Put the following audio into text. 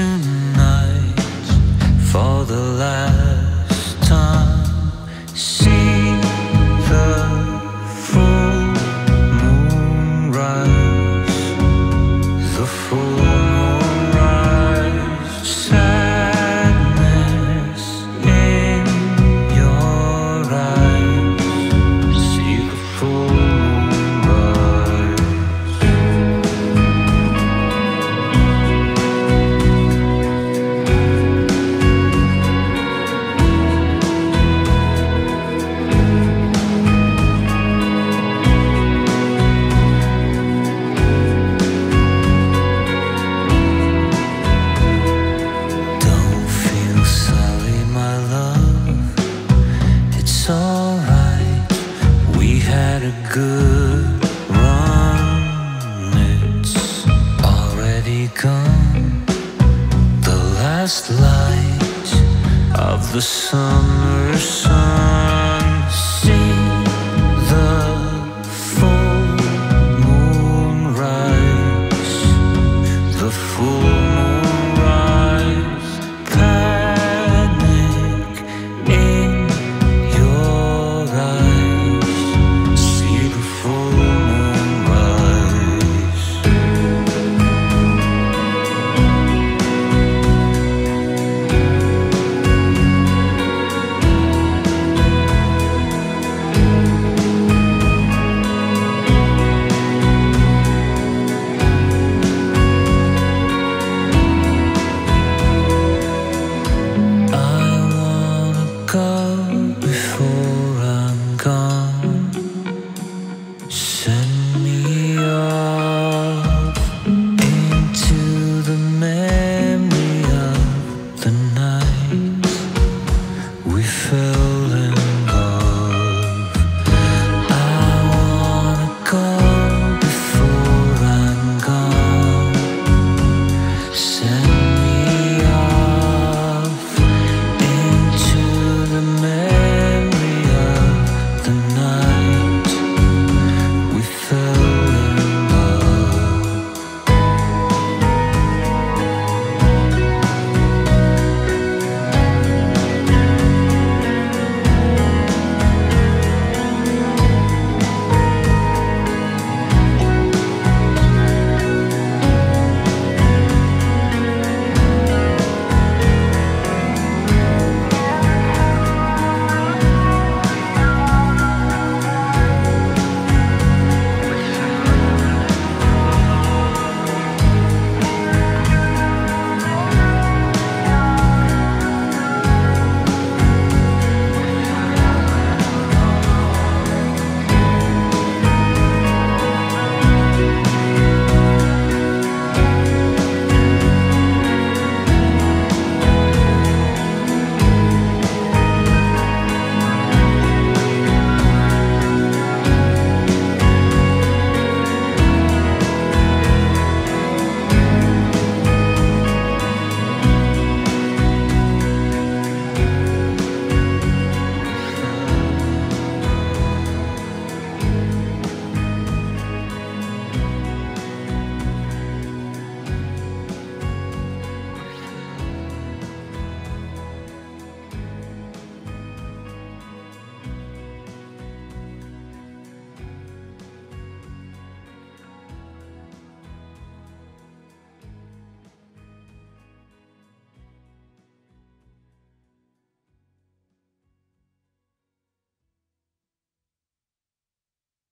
tonight for the last time. See the full moon rise, the full moon rise. Sadness in your eyes. See the full moon rise. Good run, it's already gone. The last light of the summer sun.